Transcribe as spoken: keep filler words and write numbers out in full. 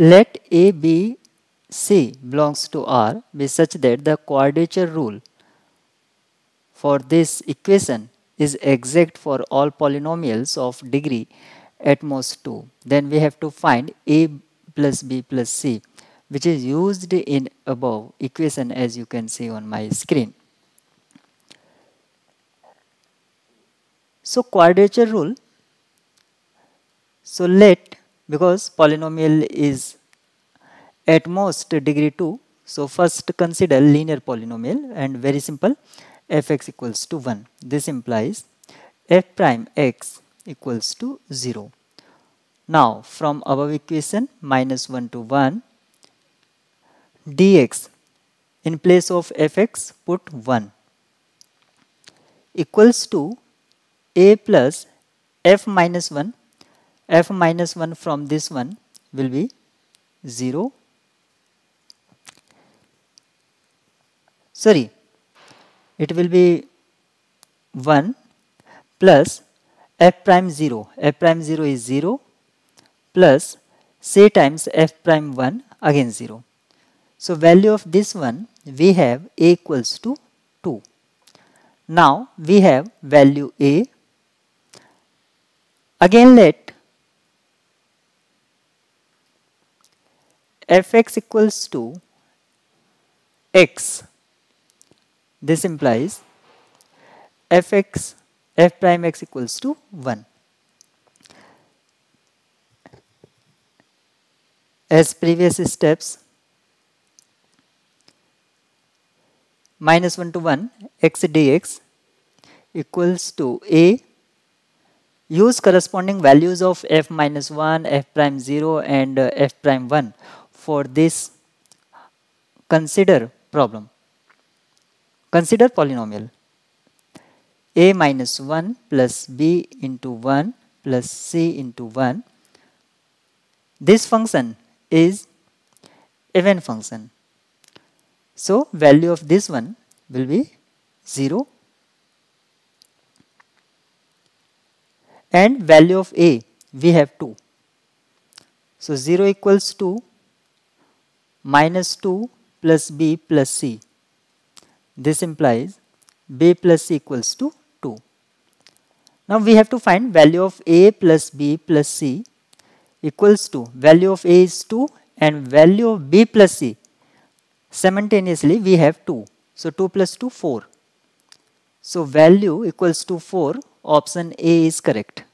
Let A, B, C belongs to R be such that the quadrature rule for this equation is exact for all polynomials of degree at most two. Then we have to find A plus B plus C, which is used in above equation, as you can see on my screen. So quadrature rule. So let, because polynomial is at most degree two, so first consider linear polynomial, and very simple, fx equals to one. This implies f prime x equals to zero. Now from above equation, minus one to one, dx, in place of fx put one, equals to a plus f minus one. F minus one from this one will be zero. Sorry, it will be one plus f prime zero. F prime zero is zero plus c times f prime one, again zero. So value of this one we have a equals to two. Now we have value a. Again let fx equals to x. This implies fx, f prime x equals to one. As previous steps, minus one to one, x dx equals to a. Use corresponding values of f minus one, f prime zero and uh, f prime one for this consider problem. Consider polynomial a minus one plus b into one plus c into one. This function is even function. So value of this one will be zero and value of a we have two. So zero equals to minus two plus b plus c. This implies b plus c equals to two. Now we have to find value of a plus b plus c equals to, value of a is two and value of b plus c simultaneously we have two. So two plus two, four. So value equals to four. Option A is correct.